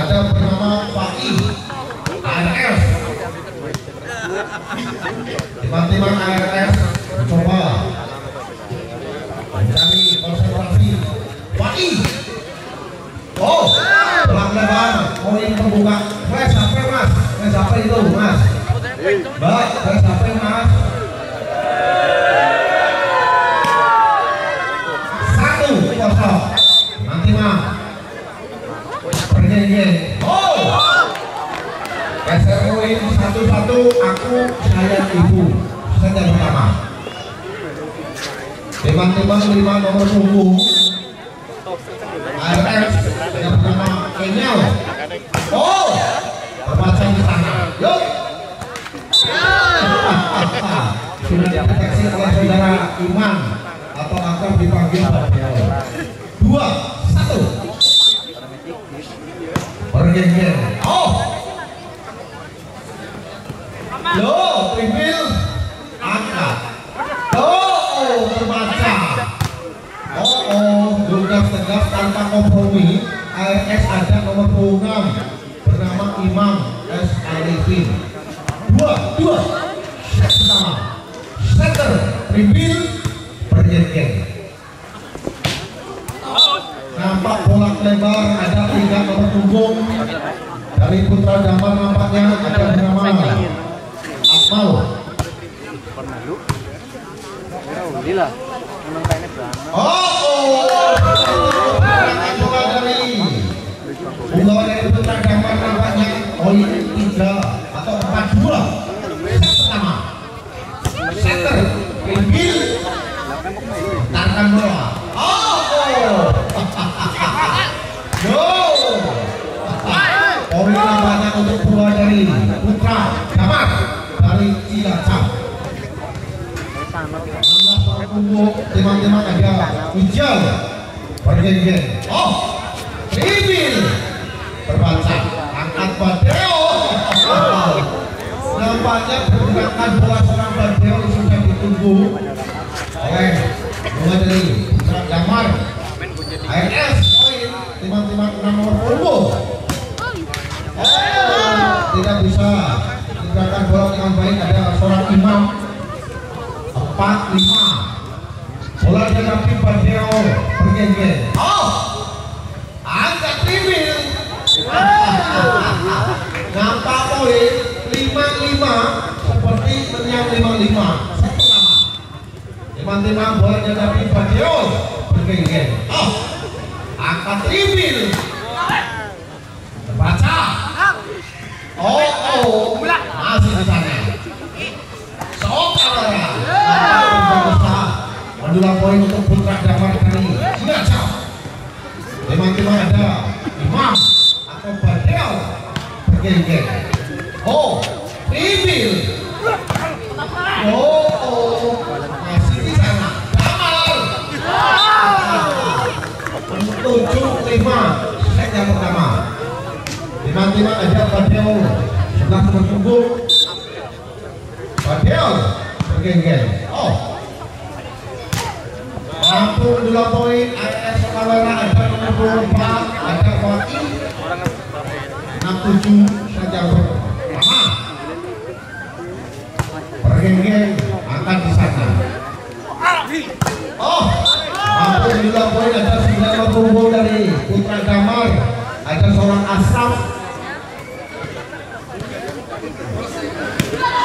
ada bernama Fakih ANS. Teman-teman ANS coba cari konsentrasi Fakih. Oh, pelan-pelan koin terbuka. Flash HP mas, flash HP itu mas. Mbak, flash HP mas. Satu-satu, aku, saya, ibu. Saya pertama. Teman-teman lima nomor punggung ARS yang bernama Kenyal. Oh, bermacam ke sana. Yuk. Sudah dideteksi oleh saudara Iman atau akan dipanggil dua, satu. Pergenggen. Oh. Loh, tripil angkat. Oh, terbaca. Oh, lugas tegas tanpa kompromi. ARS ada nomor 26 bernama Imam S. Arifin. Dua. Set pertama. Setter tripil berjengkel. Nampak bolak lebar ada 3 nomor punggung dari Putra Damar nampaknya ada bernama. Untuk keluar dari Putra Damar dari Cilacap. Teman-teman ada hijau perjanjian. Oh, Ribil berbaca angkat Badeo. Nampaknya pergerakan bola seorang Badeo sudah ditunggu oleh bola dari Putra Damar ARS. Teman-teman nomor punggu tidak bisa menggerakkan bola dengan baik. Ada seorang Imam 4-5 bola dihadapi Badeo bergenggen. Oh, angkat tribun. Nampak poin 5-5 seperti meriam 5-5. Teman-teman bola dihadapi Badeo bergenggen. Oh, angkat tribun. Baca. Oh, masih di sana. Seorang besar mendulang poin untuk Putra Damar kali ini. Sudah cap. Teman-teman ada Imam atau Badel bergeng-geng. Oh, Ribil. Oh, masih di sana. Damar. 7-5 set yang pertama. Teman-teman ada Badeo sebelah bertumbuh. Badeo bergeng-geng. Oh, mampu dua poin. ARS Palembang ada nomor 24 ada Fakih 67 saja pertama bergeng-geng akan di sana. Oh, mampu dua poin. Ada 9 bertumbuh dari Putra Damar. Ada seorang Asap.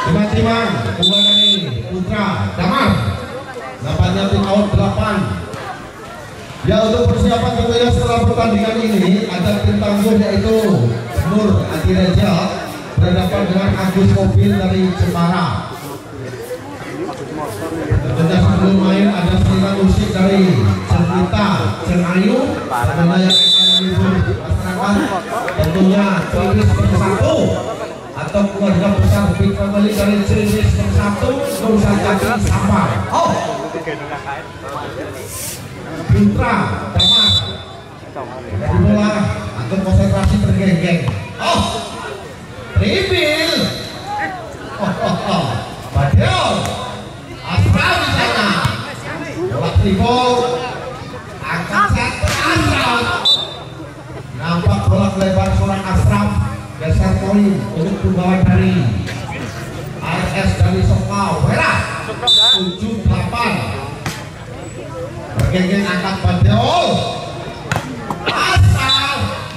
Tiba-tiba bola dari Putra Damar nampaknya take out 8. Ya, untuk persiapan tentunya setelah pertandingan ini ada tim tangguh yaitu Nur Adireja berhadapan dengan Agus Kopil dari Jepara. Tentunya sebelum main ada seniman musik dari Cerita Cenayu sebenarnya tentunya Cilis Bersatu atau keluarga besar Big Family dari Cilis Bersatu Nusantara Sapa. Oh, Putra Damar bola atau konsentrasi bergeng-geng. Oh, Ribil. Oh, Badeo Asra di sana. Bola tribol angkat set. Nampak bolak lebar seorang Kapolri untuk pembawa dari AS dari Sokawera 78 bergeng angkat Pandeol asal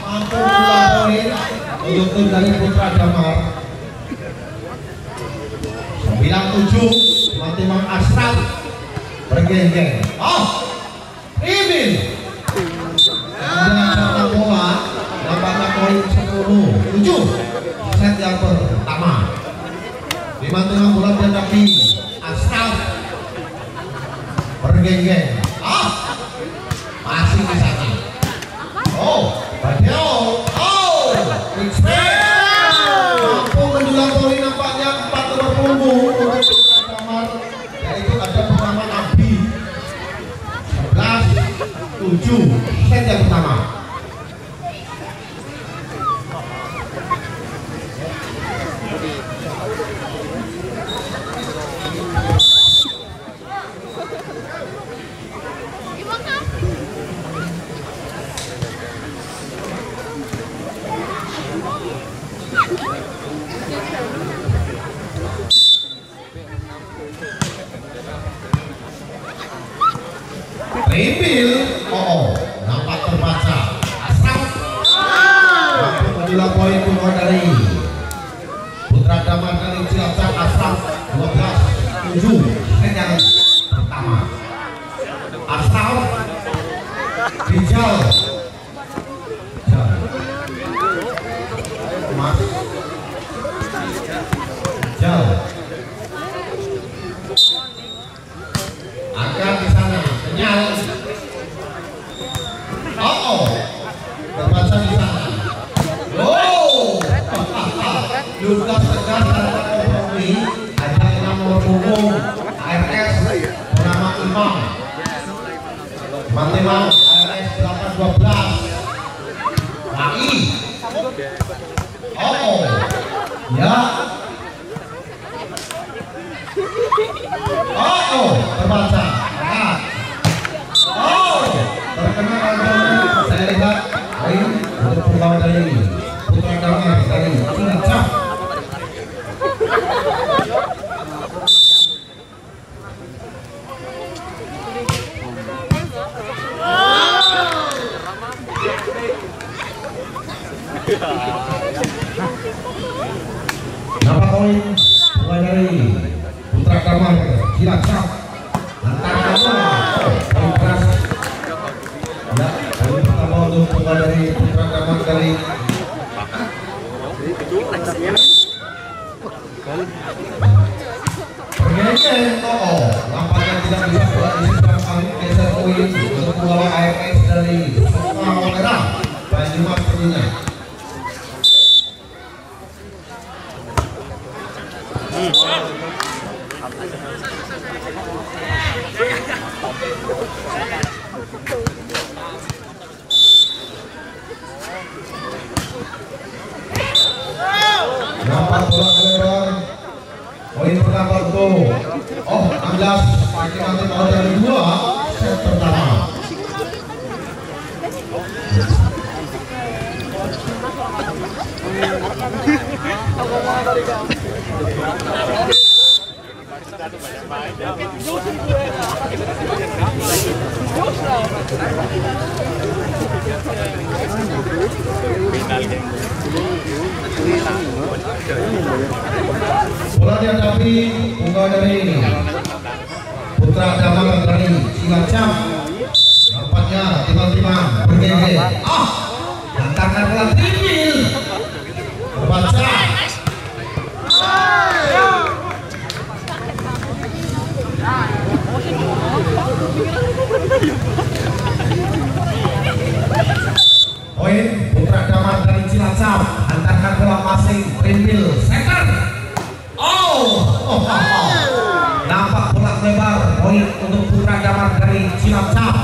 mampu melampaui untuk tim dari Putra Damar 97 Matiman Ashraf bergeng Rimin poin 10-7 set yang pertama di tengah bola dihadapi Ashraf bergenggeng masih di sana Badeo mampu mendulang poin nampaknya 4 nomor punggung untuk kamar yaitu ada pertama Abdi 11-7 set yang pertama. Rimil, nampak terbaca Ashraf mendulang poin punggung dari Putra Damar dari Cilacap Ashraf 12-7 set yang pertama. Ashraf Rijal akan di sana kenyal terbaca di sana Lukas tegas tanpa kompromi ada 6 nomor punggung ARS bernama Imam ARS 812 AI ya terbaca terkena kontrol saya lihat lain untuk pulau dari Putra Damar dari Cilacap nama poin mulai dari Putra Damar Cilacap antara poin keras ya poin pertama untuk pemain dari Putra Damar dari pergerakan nampaknya tidak bisa bola di seberang kali geser poin untuk bola ARS dari Sokawera Banyumas punya nampak bola lebar poin pertama tuh 16 pakai nanti kalau dari 2 set pertama bola dihadapi bunga dari Putra Damar dari Cilacap nampaknya tiba-tiba bergege lantarkan bola timil terbaca poin Putra Damar dari Cilacap antarkan bola masing Rimpil seker nampak bola lebar poin untuk Putra Damar dari Cilacap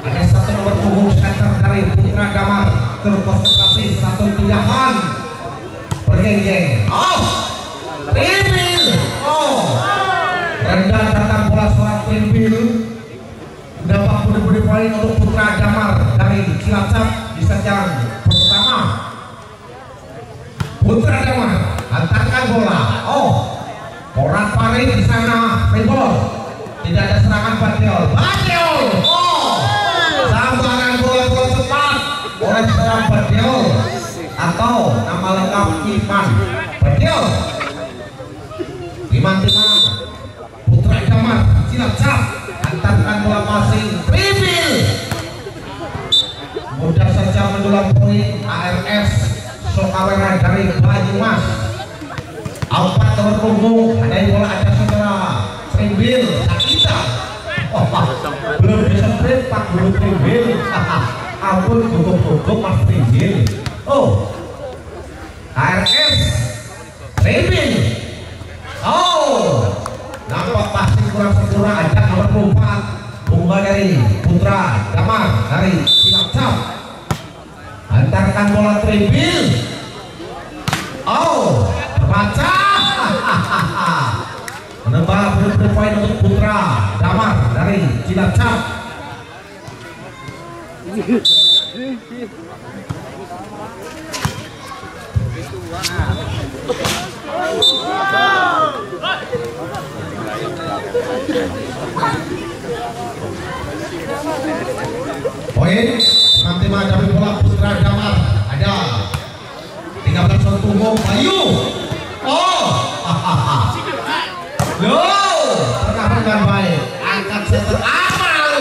ada 1 nomor punggung seker dari Putra Damar terkonsentrasi 1 tindakan bergeng-geng Rimpil rendah datang bola seorang Rimpil dapat budi-budi poin untuk Putra Damar dari Cilacap di set yang pertama. putra Dewa, hantarkan bola. Oh, orang paling di sana main bola. Tidak ada serangan Bateol. Bateol. Oh, sambaran bola-bola cepat oleh seorang Bateol atau nama lengkap Iman Bateol. Iman putra Jamal, silap-silap hantarkan bola masing. Dribble. Mudah saja melampaui ARS Sokawera dari Banyumas. Empat nomor punggung ada bola ada saudara Trimbil Sakita. Oh, belum bisa sprint Pak Guru Trimbil. Ampun gugup-gugup Mas Trimbil. Oh, ARS Trimbil. Oh, nampak pasti kurang sempurna ada nomor 4 bunga dari Putra Damar dari Cilacap. Hantarkan bola Trimbil. Oh, terbaca. Menambah poin untuk Putra Damar dari Cilacap. Poin nanti menghadapi bola Putra Damar ada 13 orang tunggu Bayu. Oh, lo pertahanan baik angkat seter amal.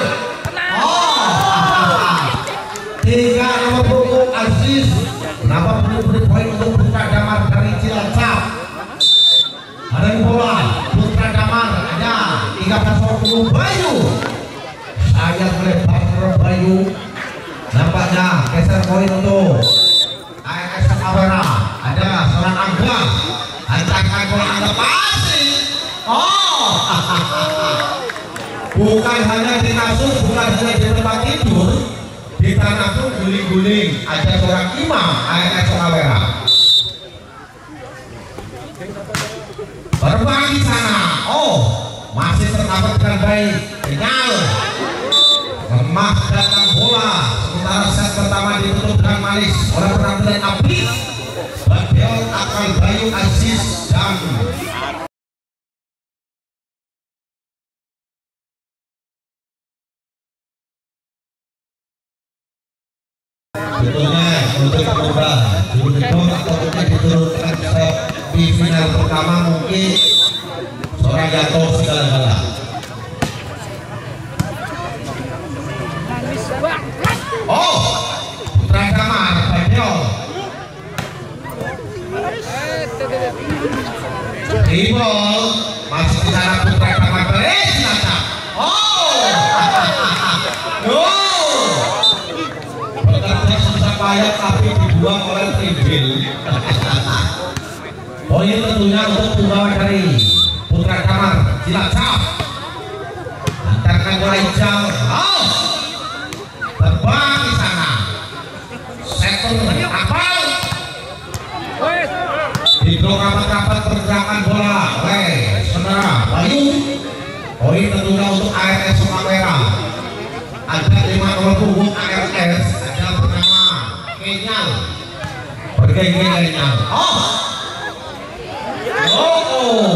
Oh, 3 nomor tunggu Aziz kenapa perlu poin untuk Putra Damar dari Cilacap. Ada bola Putra Damar ada 13 orang tunggu Bayu. Saya melebar Bayu. Nampaknya geser poin untuk ARS Sokawera. Ada seorang Angga. Hantarkan bola Angga pasti. Oh, bukan hanya di kasur, bukan hanya di tempat tidur, di tanah pun guling-guling. Ada seorang imam ARS Sokawera. Bermain di sana. Oh, masih terdapat dengan baik. Tinggal lemah datang bola. Set pertama ditutup dengan malis oleh penampilan Abdi Badeol akan Bayu Aziz dan tentunya untuk coba diundur atau diturunkan di final pertama mungkin seorang jatuh segala-gala. Oh, Putra Damar, Badeol. Dribble, masuk di sana Putra Damar beres nata. Oh, no. Bekerja susah payah tapi dibuang oleh Trimbil. Poin tentunya untuk punggawa dari Putra Damar, Cilacap. Hantarkan bola hijau. Oh, terbang. Rapat-rapat pergerakan bola oleh saudara Bayu. Poin tentunya untuk ARS Sokawera. Ada 5 nomor punggung ARS. Ada bernama Kenyal. Bergengnya Kenyal. Oh, oh,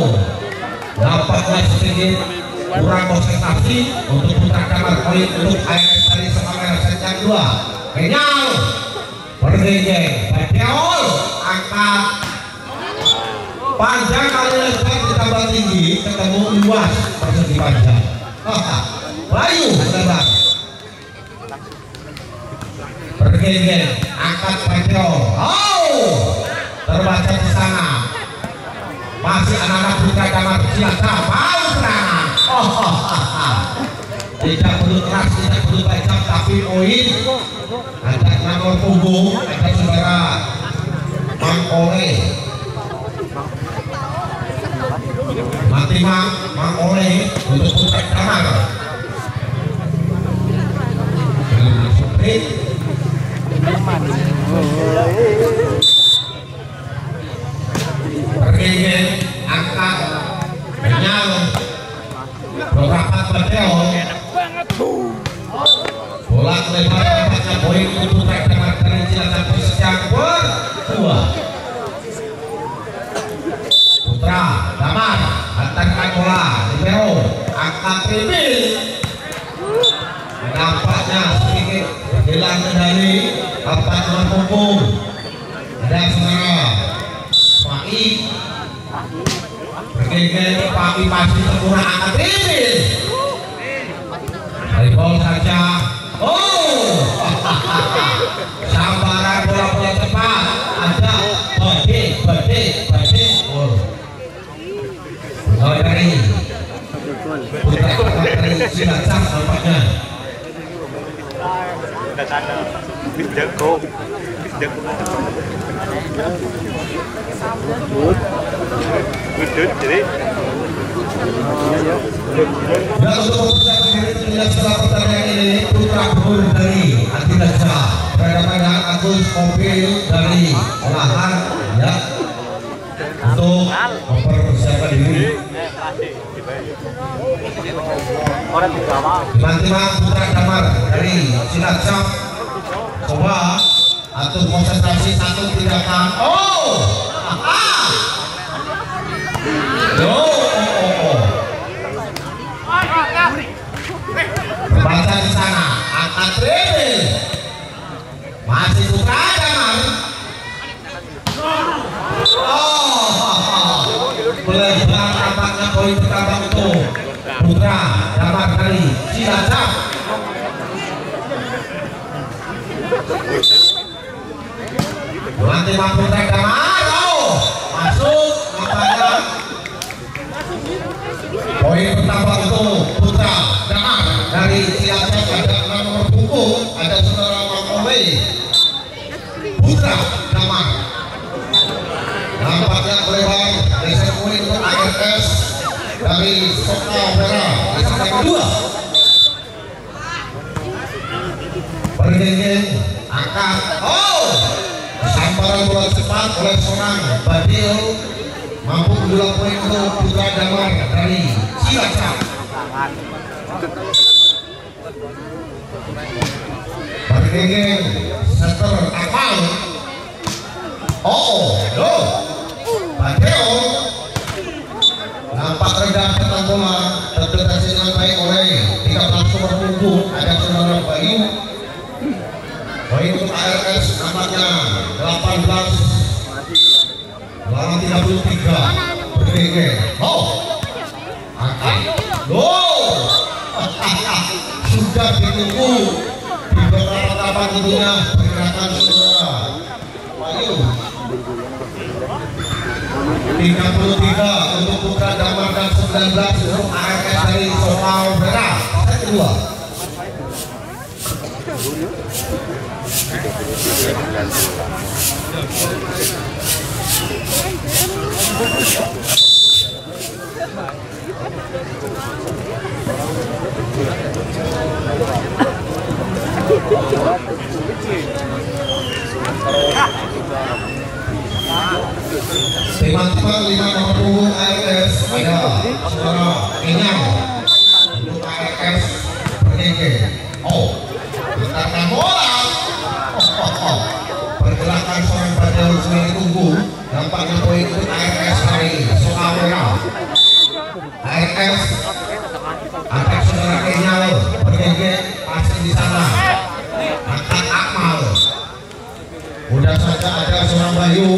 nampaknya sedikit kurang konsentrasi untuk putar kamar. Poin untuk ARS dari Sokawera saja 2. Kenyal. Bergengnya Badeol angkat panjang kali lebar ditambah tinggi ketemu luas persegi panjang. Bayu lebar bergeser angkat Badeol. Oh, terbaca di sana masih anak-anak Putra Damar Cilacap mau serangan. Oh, tidak perlu keras, tidak perlu tajam tapi poin. Ada nomor punggung ada saudara Mangkole. Mang Oleh untuk Putra Damar. Pergegen angkat menyal beberapa Badeol. Bola lebar tempatnya poin untuk Putra Damar dari Cilacap yang kedua. libero angkat tripil, nampaknya sedikit hilang kendali, apa terkumpul ada serangan Paki bergeser, Paki pasti terkurang angkat tripil, libero saja. Oh, sambaran bola-bola cepat ada bodi. Oh, dari putra Cilacap nampaknya. Dan untuk setelah pertandingan ini putra Bur dari Antinegara berhadapan Agus Kopi dari Lahar ya untuk mempersiapkan diri. Teman-teman putra Damar dari Cilacap coba atur konsentrasi satu tindakan. Baca di sana, angkat tripil masih buka Damar. Belajar tampaknya poin pertama untuk putra Damar dari Cilacap. Nanti mampu putra Damar masuk kepada poin pertama untuk putra Damar dari Cilacap. Ada nomor punggung, ada saudara Makowe putra Damar. Nampaknya lebar desain poin untuk ARS dari Sokna Opera desain yang kedua. Pergengin angkat sambaran bola cepat oleh seorang Badil mampu mendulang poin untuk putra Damar dari Cilacap. Pergengin seter akal. Badil nampak rendah tentang bola terdeteksi dengan baik oleh 13 sumber punggung ada saudara Bayu. Poin untuk ARS nampaknya 18 lawan 33. Berdege sudah ditunggu di beberapa taman tentunya pergerakan saudara Bayu. 33 untuk putra Damar dan 19 untuk ARS dari Sokal Merah kedua. Teman-teman 5 nomor ARS ada saudara Inang untuk ARS Pergege. Pergerakan bola pergerakan seorang Badal sendiri tunggu nampaknya poin untuk ARS dari Sokawera. ARS akan saudara Kenyal Pergege pasti di sana akan Akmal. Mudah saja ada seorang Bayu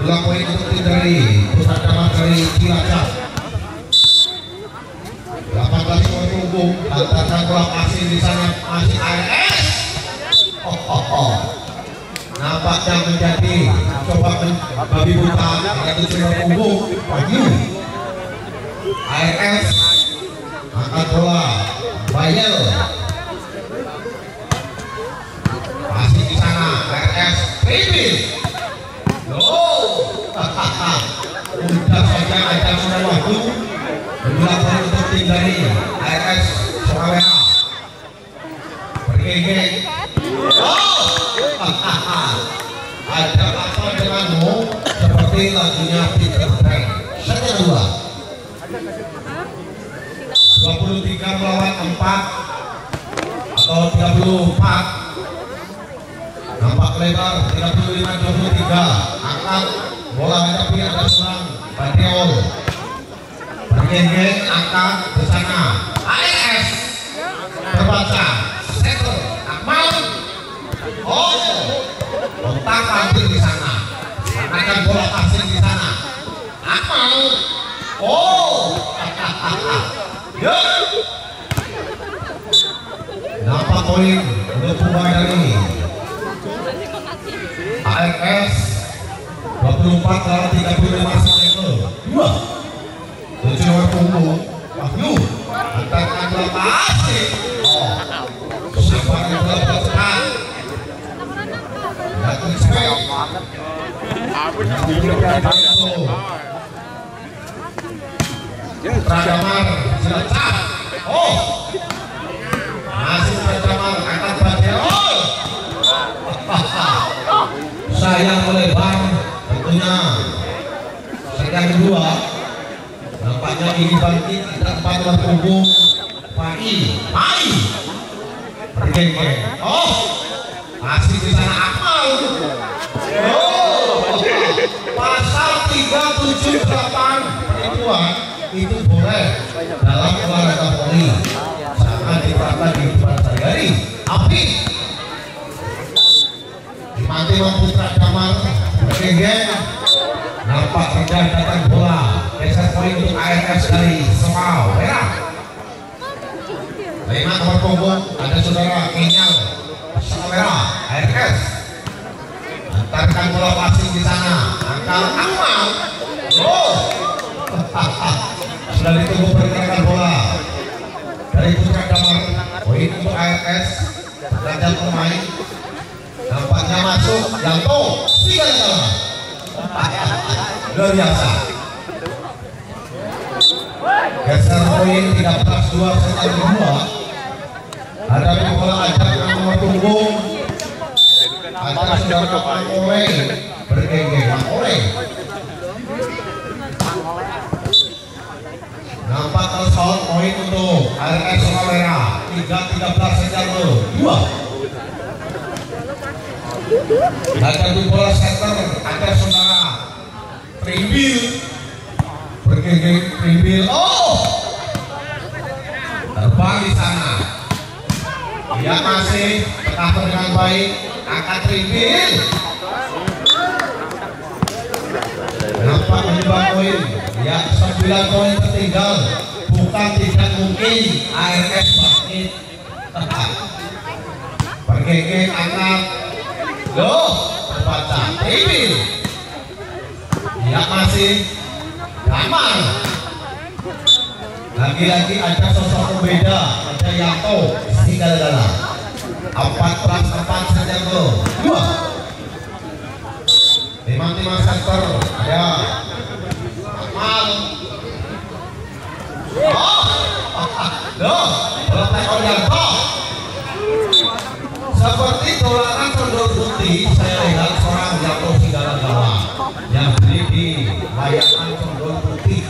dua poin untuk dari pusat Damar dari Cilacap. 18 poin punggung antara bola masih di sana masih ARS. Nampaknya menjadi coba babi buta yaitu serangan punggung Bayu. ARS angkat bola Bayel masih di sana ARS Ribi. Sudah saja ada sudah waktu beberapa untuk tim dari ARS Surabaya. Bergegek. Ada apa denganmu seperti lagunya Peter Pan. Satu dua. 23 melawan 4 atau 34. Nampak lebar 35-23. Angkat bola tapi ada selang Badil Gendeng akan bersama AS terbaca sektor aman. Oh, otak hampir di sana, akan bola pasir di sana. Aman. Oh, ya. Kenapa koin untuk pemain dari AS 24 dari 35 sektor 2. Cewek punggung Wahyu antarkan berapa asik. Sabar yang berapa cepat gak tercek Pradamar Jelacah. Oh, masih Pradamar angkat badan. Oh, sayang melebar tentunya. Sedang kedua nampaknya ini bangkit tidak patah punggung Pai. Oh, masih di sana Akmal. Oh, pasal 378 penipuan itu boleh dalam olahraga voli sangat diterapkan di sehari-hari. Api mati Putra Damar bergeng nampak tidak datang bola. Dasar poin untuk AFS dari Semau merah. Lima nomor punggung ada saudara Kenyal Semau merah AFS antarkan bola pasir di sana angkal Akmal. Oh, sudah ditunggu pergerakan bola dari Putra Damar. Poin untuk AFS terhadap pemain nampaknya masuk Yanto tiga dalam luar biasa. Geser poin 13-2 setelah kedua. Ada bola ajak yang nomor punggung antara saudara Mangole bergengge. Mangole nampak tersoal poin untuk ALS Solera 3-13 setelah kedua. Ada bola setter ada saudara Tribil bergengge. Oh, terbang di sana. Dia masih bertahan dengan baik. Angkat Tribil nampak menyumbang poin. Ya, 9 poin tertinggal. Bukan tidak mungkin ARS bangkit. Bergengge angkat. Loh, terbaca Tribil. Dia masih aman. Lagi-lagi ada sosok pembeda, ada Yanto tinggal dalam 4-4 saja bro. Wah, timang-timang sektor ada Amal. Oh, loh, berlaku oleh Yanto seperti dolaran sendok putih. Saya lihat seorang Yanto tinggal dalam yang beli di layanan cendol putih.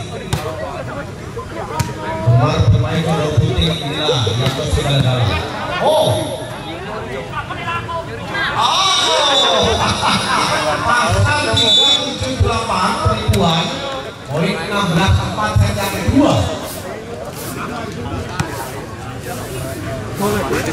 Gemar bermain cendol putih inilah yang tersudah dalam. Oh, pasal 378 penipuan poin 16-4 saja kedua. Timang-timang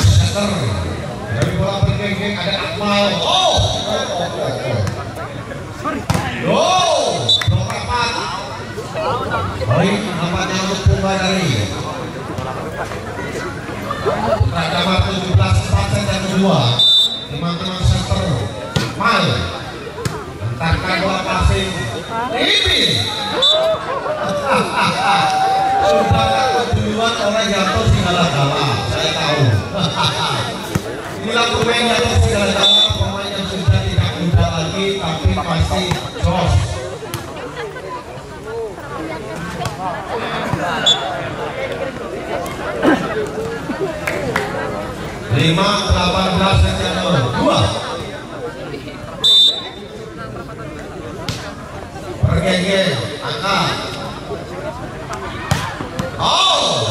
setter dari bola bergeng-geng ada Akmal. Oh, blok rapat. Baik, nampaknya untuk Pungga dari Pradama 17-4 dan kedua. Timang-timang setter Akmal antarkan bola pasir ini. Sudah keduluan orang Yanto Singgala-Gala. Saya tahu. Inilah pemain Yanto Singgala-Gala, pemain yang sudah tidak muda lagi tapi pasti jos. 5-18 yang nomor 2 pergege angka. Oh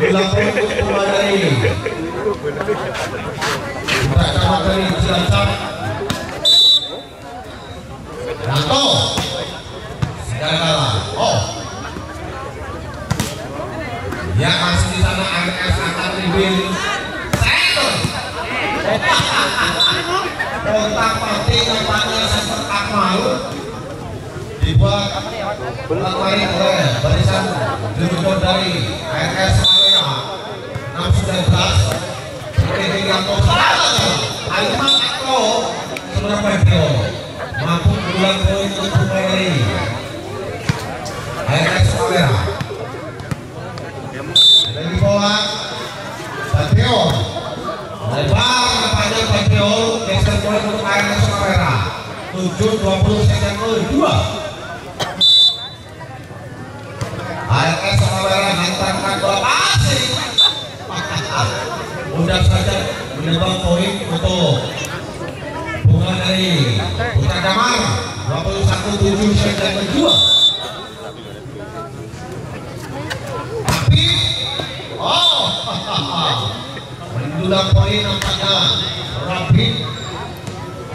dilakukan untuk dari bersama dari Cilacap Nato Segala. Oh ya masih di sana AS akan dibil setor kontak mati kampanye sempat akmal dibuat berlari oleh barisan junior dari AS Malaya 619 seperti Gatot Alman Akro Surabaya Bio mampu pulang poin untuk Mary AS Malaya. Dari bola Patio lebar kepada Patio geser bola untuk AS Surabaya 7-20 second goal 2 AS Surabaya hantarkan bola asing mudah saja menambah poin untuk bunga dari Putra Damar 21-7 second goal 2. Mendulang poin nampaknya Rapi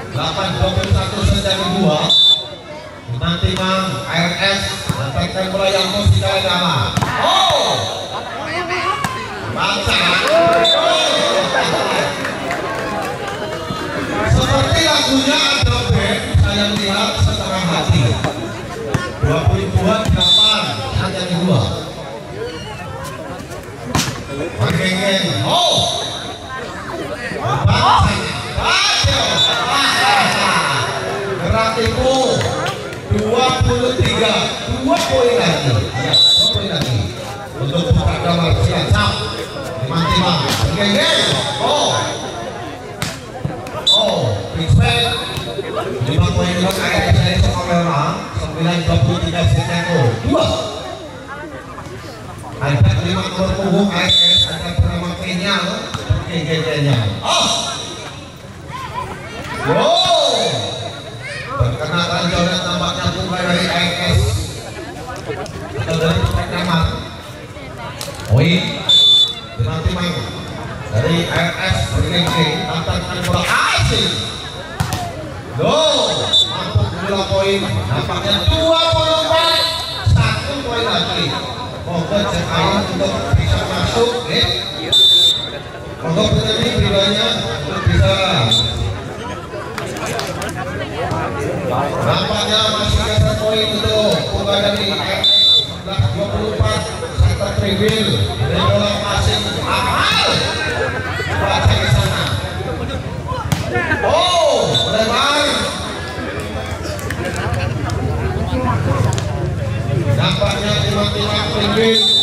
8-21 sedang 2 nanti Mang RS dapatkan bola yang mesti kalah. Oh bangsa seperti lagunya ada band saya lihat setengah hati 20-an 8 hanya 2 pengen. Oh berartiku 23 2 poin lagi ya, 2 poin lagi untuk Putra Damar Cilacap lima-lima. Oh oh big fan 5 poin lagi AS dari Sokamera 9-23 Seteku 2 ada 5 nomor punggung AS ada pertama kenyal kenyal. Oh wow perkenalkan jauhnya tampaknya bunga dari AS atau dari Pekramar poin nanti main dari AS bergengking tantangan bola asing loh mampu bola poin nampaknya 24 1 poin lagi. Moga cekain untuk bisa masuk, moga petani pribadinya untuk bisa. Nampaknya masih ada poin untuk bola dari sebelah 24 sektor tribil dari bola asing amal baca ke sana. Oh lebar. Nampaknya tiba-tiba pengen